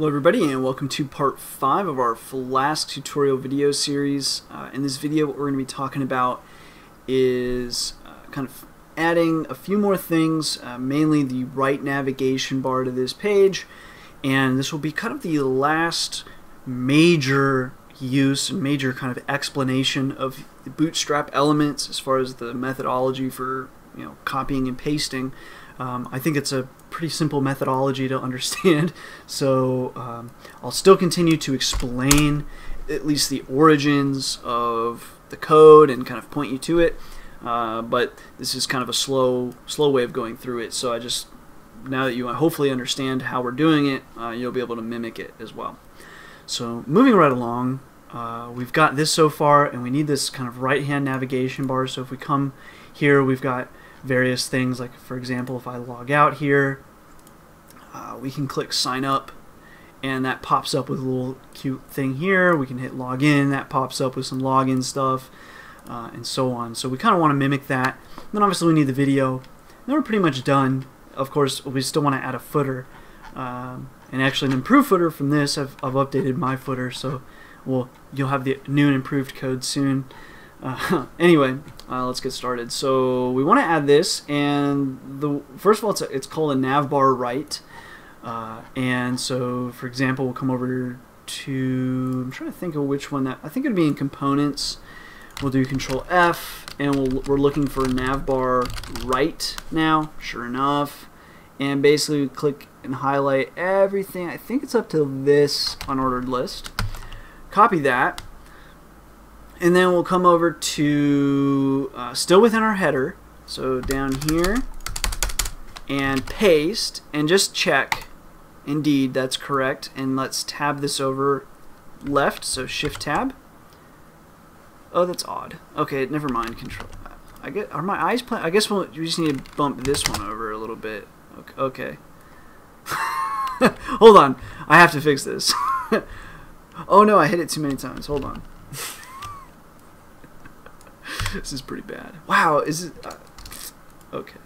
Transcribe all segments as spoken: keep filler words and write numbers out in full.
Hello everybody, and welcome to part five of our Flask tutorial video series. Uh, in this video what we're going to be talking about is uh, kind of adding a few more things, uh, mainly the right navigation bar to this page, and this will be kind of the last major use and major kind of explanation of the Bootstrap elements as far as the methodology for you know copying and pasting. Um, I think it's a pretty simple methodology to understand, so um, I'll still continue to explain at least the origins of the code and kind of point you to it, uh, but this is kind of a slow slow way of going through it, so I just, now that you hopefully understand how we're doing it, uh, you'll be able to mimic it as well. So moving right along, uh, we've got this so far, and we need this kind of right-hand navigation bar, so if we come here, we've got various things, like for example if I log out here, uh, we can click sign up and that pops up with a little cute thing here. We can hit login, that pops up with some login stuff, uh, and so on. So we kind of want to mimic that, and then obviously we need the video, and then we're pretty much done. Of course we still want to add a footer, um, and actually an improved footer from this. I've, I've updated my footer, so we'll, you'll have the new and improved code soon. Uh, anyway, uh, let's get started. So we want to add this, and the first of all, it's, a, it's called a nav bar right. Uh, and so, for example, we'll come over to, I'm trying to think of which one that, I think it'd be in components. We'll do Control F, and we'll, we're looking for nav bar right now. Sure enough, and basically we click and highlight everything. I think it's up to this unordered list. Copy that. And then we'll come over to, uh, still within our header, so down here, and paste, and just check, indeed, that's correct. And let's tab this over left, so shift tab. Oh, that's odd. Okay, never mind, control. I get, are my eyes playing? I guess we'll, we just need to bump this one over a little bit. Okay. Hold on, I have to fix this. Oh no, I hit it too many times, hold on. This is pretty bad. Wow, is it... Uh, okay.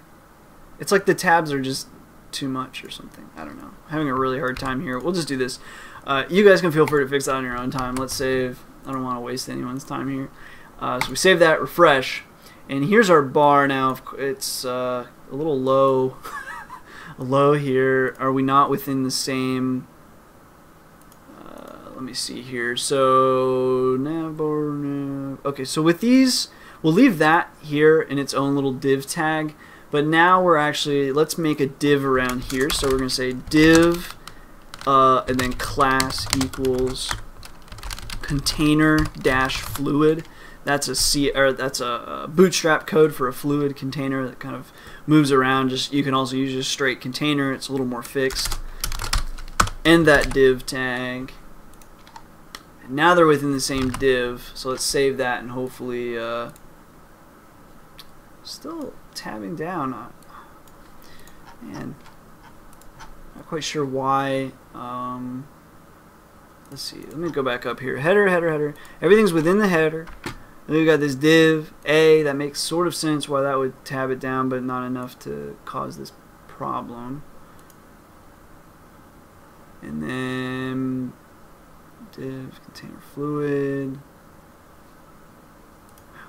It's like the tabs are just too much or something. I don't know. I'm having a really hard time here. We'll just do this. Uh, you guys can feel free to fix that on your own time. Let's save. I don't want to waste anyone's time here. Uh, so we save that, refresh. And here's our bar now. It's uh, a little low. Low here. Are we not within the same... Uh, let me see here. So... nav bar, nav. Okay, so with these... We'll leave that here in its own little div tag, but now we're actually, let's make a div around here. So we're going to say div, uh, and then class equals container dash fluid. That's a C, or that's a, a Bootstrap code for a fluid container that kind of moves around. Just you can also use just straight container. It's a little more fixed. End that div tag. And now they're within the same div. So let's save that and hopefully. Uh, Still tabbing down on, man, not quite sure why. Um, let's see, let me go back up here. Header, header, header. Everything's within the header. And then we got this div, A, that makes sort of sense why that would tab it down, but not enough to cause this problem. And then div, container fluid.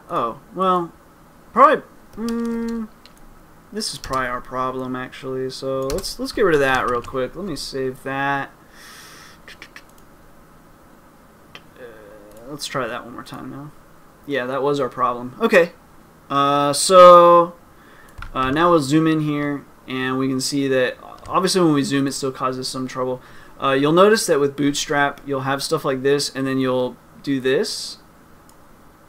Oh, well, probably. Mm, this is probably our problem actually, so let's let's get rid of that real quick. Let me save that. Uh, let's try that one more time now. Yeah, that was our problem. Okay, uh, so uh, now we'll zoom in here, and we can see that obviously when we zoom, it still causes some trouble. Uh, you'll notice that with Bootstrap, you'll have stuff like this, and then you'll do this,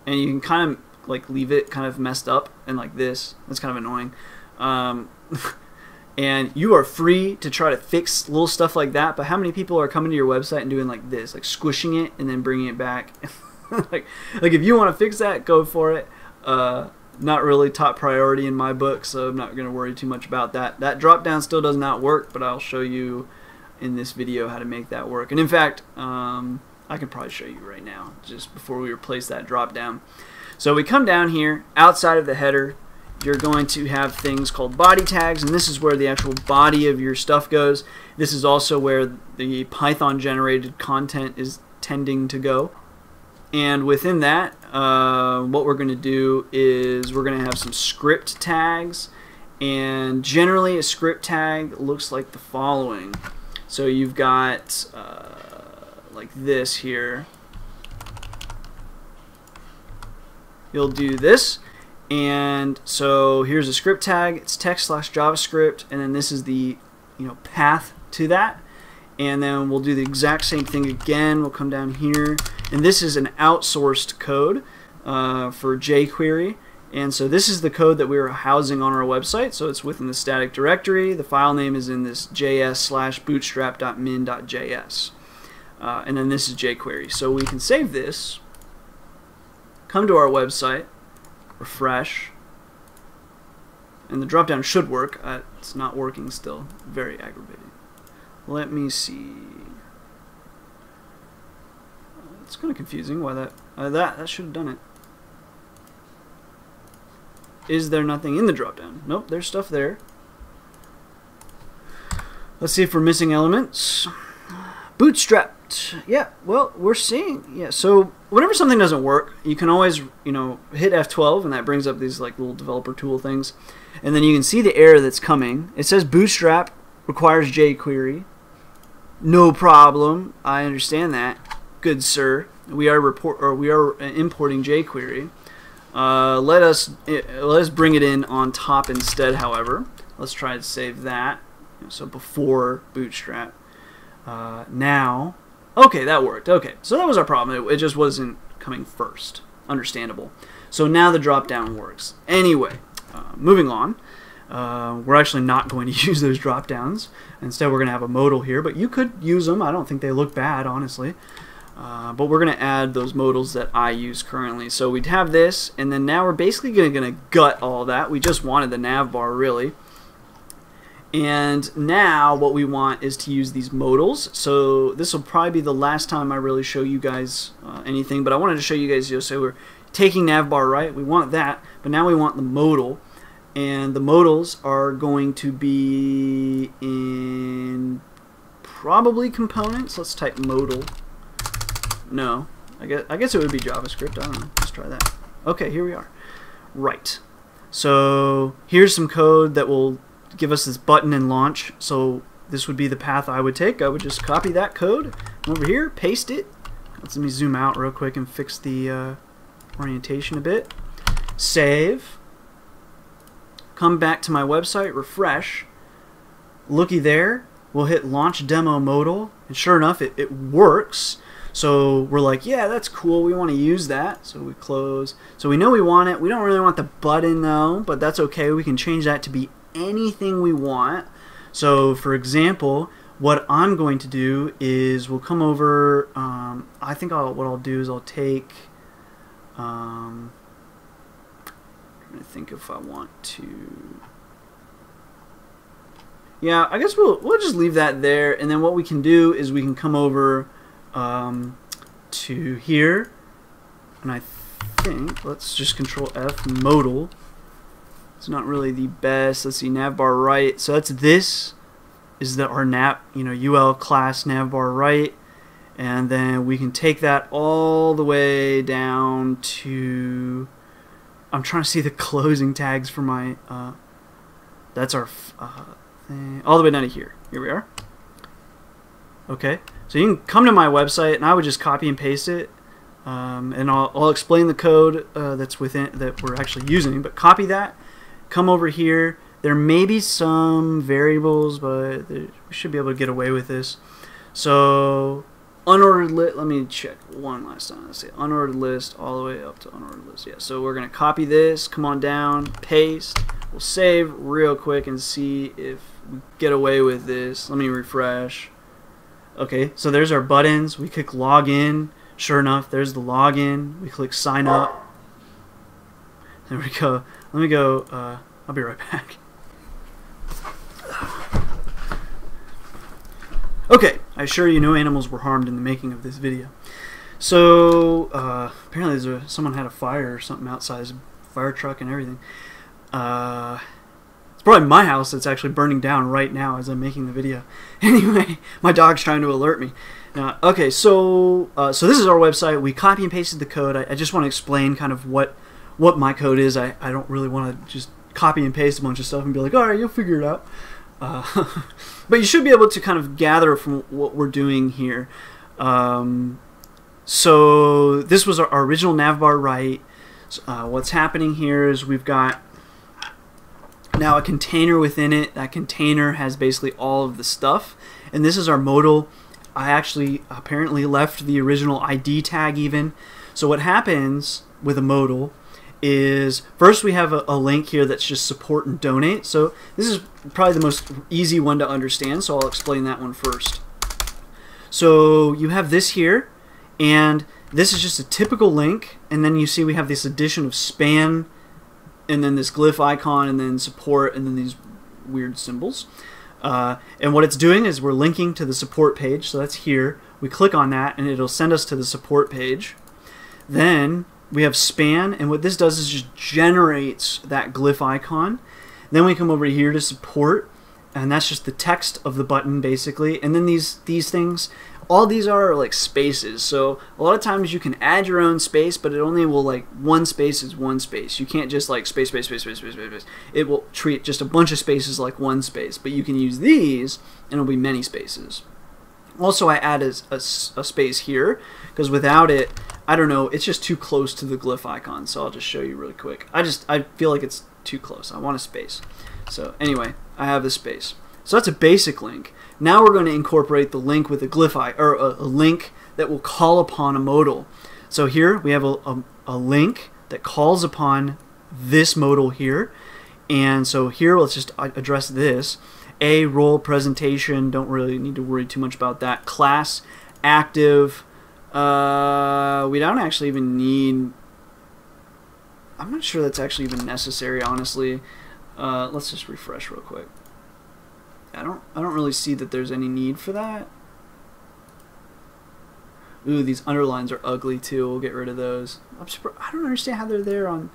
and you can kind of like leave it kind of messed up and like this. That's kind of annoying. Um, and you are free to try to fix little stuff like that, but how many people are coming to your website and doing like this, like squishing it and then bringing it back? like, like if you want to fix that, go for it. Uh, not really top priority in my book, so I'm not going to worry too much about that. That drop down still does not work, but I'll show you in this video how to make that work. And in fact, um, I can probably show you right now, just before we replace that drop down. So we come down here outside of the header, you're going to have things called body tags, and this is where the actual body of your stuff goes. This is also where the Python generated content is tending to go. And within that, uh, what we're going to do is we're going to have some script tags, and generally a script tag looks like the following. So you've got uh, like this here. You'll do this, and so here's a script tag. It's text slash JavaScript, and then this is the you know path to that. And then we'll do the exact same thing again. We'll come down here, and this is an outsourced code uh, for jQuery. And so this is the code that we're housing on our website. So it's within the static directory. The file name is in this js slash bootstrap.min.js. Uh, and then this is jQuery. So we can save this, come to our website, refresh, and the drop down should work. Uh, it's not working still. Very aggravating. Let me see. It's kind of confusing why that, uh, that, that should have done it. Is there nothing in the drop-down? Nope, there's stuff there. Let's see if we're missing elements. Bootstrapped. Yeah, well, we're seeing. Yeah, so whenever something doesn't work, you can always, you know, hit F twelve, and that brings up these like little developer tool things. And then you can see the error that's coming. It says Bootstrap requires jQuery. No problem. I understand that. Good sir. We are report or we are importing jQuery. Uh, let us let us bring it in on top instead. However, let's try to save that. So before Bootstrap, uh, now, okay, that worked. Okay, so that was our problem. It, it just wasn't coming first. Understandable. So now the drop-down works. Anyway, uh, moving on. Uh, we're actually not going to use those drop-downs. Instead, we're going to have a modal here, but you could use them. I don't think they look bad, honestly. Uh, but we're going to add those modals that I use currently. So we'd have this, and then now we're basically going to gut all that. We just wanted the nav bar, really. And now what we want is to use these modals. So this will probably be the last time I really show you guys uh, anything, but I wanted to show you guys, you know, so we're taking nav bar, right? We want that, but now we want the modal. And the modals are going to be in probably components. Let's type modal. No, I guess, I guess it would be JavaScript. I don't know. Let's try that. Okay, here we are. Right. So here's some code that will give us this button and launch. So this would be the path I would take. I would just copy that code over here, paste it. Let's, let me zoom out real quick and fix the uh, orientation a bit. Save. Come back to my website, refresh. Looky there. We'll hit launch demo modal. And sure enough, it, it works. So we're like, yeah, that's cool. We want to use that. So we close. So we know we want it. We don't really want the button though, but that's okay. We can change that to be anything we want. So for example, what I'm going to do is we'll come over. Um, I think I'll, what I'll do is I'll take. Um, I'm trying to think if I want to. Yeah, I guess we'll we'll just leave that there. And then what we can do is we can come over. Um, to here, and I think let's just control F modal. It's not really the best. Let's see, navbar right. So that's this is the our nav, you know, U L class navbar right, and then we can take that all the way down to. I'm trying to see the closing tags for my. Uh, that's our uh, thing. All the way down to here. Here we are. Okay. So you can come to my website, and I would just copy and paste it, um, and I'll, I'll explain the code uh, that's within that we're actually using. But copy that, come over here. There may be some variables, but we should be able to get away with this. So unordered list. Let me check one last time. Let's see, unordered list all the way up to unordered list. Yeah. So we're gonna copy this. Come on down, paste. We'll save real quick and see if we get away with this. Let me refresh. Okay, so there's our buttons. We click login. Sure enough, there's the login. We click sign up. There we go. Let me go. Uh, I'll be right back. Okay, I assure you no animals were harmed in the making of this video. So, uh, apparently there's a, someone had a fire or something outside. There's a fire truck and everything. Uh, it's probably my house that's actually burning down right now as I'm making the video. Anyway, my dog's trying to alert me. Now, okay, so uh, so this is our website. We copy and pasted the code. I, I just want to explain kind of what what my code is. I, I don't really want to just copy and paste a bunch of stuff and be like, all right, you'll figure it out. Uh, but you should be able to kind of gather from what we're doing here. Um, so this was our, our original navbar, right? So, uh, what's happening here is we've got now a container within it. That container has basically all of the stuff, and this is our modal. I actually apparently left the original I D tag even. So what happens with a modal is first we have a, a link here that's just support and donate. So this is probably the most easy one to understand, so I'll explain that one first. So you have this here, and this is just a typical link, and then you see we have this addition of span, and then this glyph icon, and then support, and then these weird symbols. Uh, and what it's doing is we're linking to the support page, so that's here. We click on that, and it'll send us to the support page. Then we have span, and what this does is just generates that glyph icon. Then we come over here to support, and that's just the text of the button basically. And then these these things, all these are like spaces. So a lot of times you can add your own space, but it only will, like, one space is one space. You can't just like space, space, space, space, space, space, space. It will treat just a bunch of spaces like one space, but you can use these and it'll be many spaces. Also, I add a, a, a space here because without it, I don't know, it's just too close to the glyph icon. So I'll just show you really quick. I just, I feel like it's too close. I want a space. So anyway, I have this space. So that's a basic link. Now we're going to incorporate the link with a glyph icon, or a, a link that will call upon a modal. So here we have a, a, a link that calls upon this modal here. And so here, let's just address this. A role presentation, don't really need to worry too much about that. Class active, uh, we don't actually even need, I'm not sure that's actually even necessary, honestly. Uh, let's just refresh real quick. I don't I don't really see that there's any need for that. Ooh, these underlines are ugly too. We'll get rid of those. I'm surprised, I don't understand how they're there on.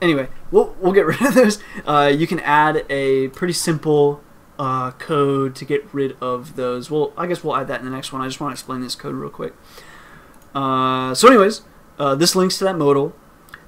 Anyway, we'll we'll get rid of those. Uh, you can add a pretty simple Uh, code to get rid of those. Well, I guess we'll add that in the next one. I just want to explain this code real quick. Uh, so anyways, uh, this links to that modal.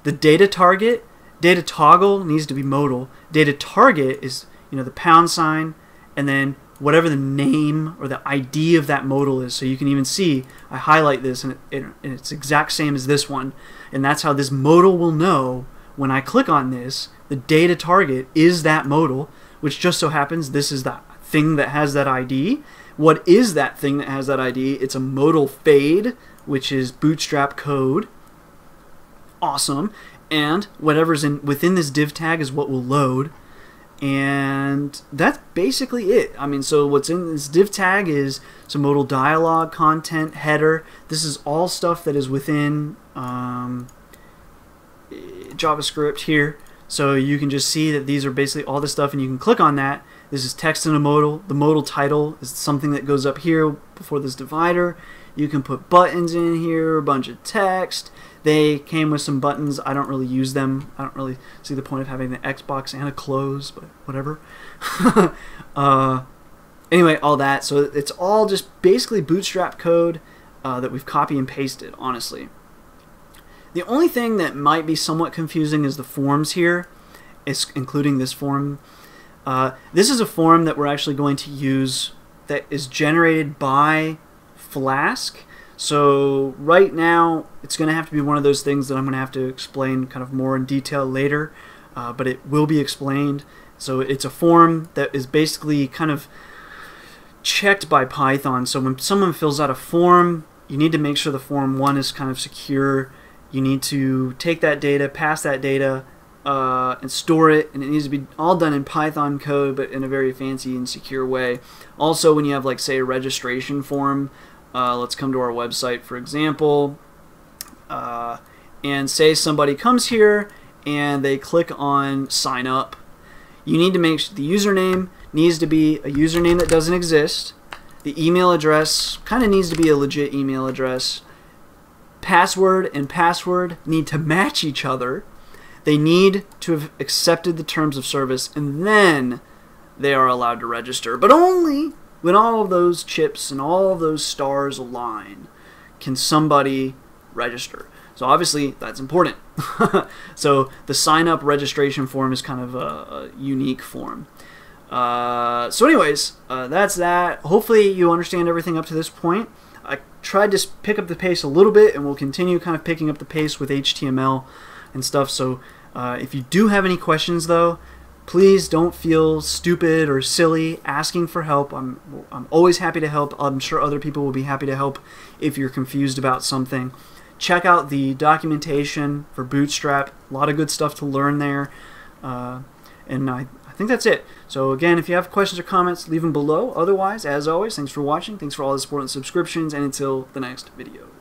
The data target, data toggle needs to be modal. Data target is, you know, the pound sign and then whatever the name or the I D of that modal is. So you can even see I highlight this and, it, it, and it's exact same as this one, and that's how this modal will know when I click on this, the data target is that modal, which just so happens this is that thing that has that I D. What is that thing that has that I D? It's a modal fade, which is Bootstrap code. Awesome. And whatever's in within this div tag is what will load. And that's basically it. I mean, so what's in this div tag is some modal dialog, content, header. This is all stuff that is within um, JavaScript here. So you can just see that these are basically all this stuff, and you can click on that. This is text in a modal. The modal title is something that goes up here before this divider. You can put buttons in here, a bunch of text. They came with some buttons. I don't really use them. I don't really see the point of having the Xbox and a close, but whatever. uh, anyway, all that. So it's all just basically Bootstrap code uh, that we've copied and pasted, honestly. The only thing that might be somewhat confusing is the forms here, including this form. Uh, this is a form that we're actually going to use that is generated by Flask. So right now, it's going to have to be one of those things that I'm going to have to explain kind of more in detail later, uh, but it will be explained. So it's a form that is basically kind of checked by Python. So when someone fills out a form, you need to make sure the form one is kind of secure. You need to take that data, pass that data, uh, and store it, and it needs to be all done in Python code, but in a very fancy and secure way. Also, when you have, like, say, a registration form, uh, let's come to our website, for example, uh, and say somebody comes here and they click on sign up. You need to make sure the username needs to be a username that doesn't exist. The email address kind of needs to be a legit email address. Password and password need to match each other. They need to have accepted the terms of service, and then they are allowed to register. But only when all of those chips and all of those stars align can somebody register. So obviously that's important. So the sign up registration form is kind of a, a unique form. Uh, so anyways, uh, that's that. Hopefully you understand everything up to this point. I tried to pick up the pace a little bit, and we'll continue kind of picking up the pace with H T M L and stuff. So uh, if you do have any questions though, please don't feel stupid or silly asking for help. I'm, I'm always happy to help. I'm sure other people will be happy to help if you're confused about something. Check out the documentation for Bootstrap. A lot of good stuff to learn there. Uh, and I, I think that's it. So again, if you have questions or comments, leave them below. Otherwise, as always, thanks for watching. Thanks for all the support and subscriptions. And until the next video.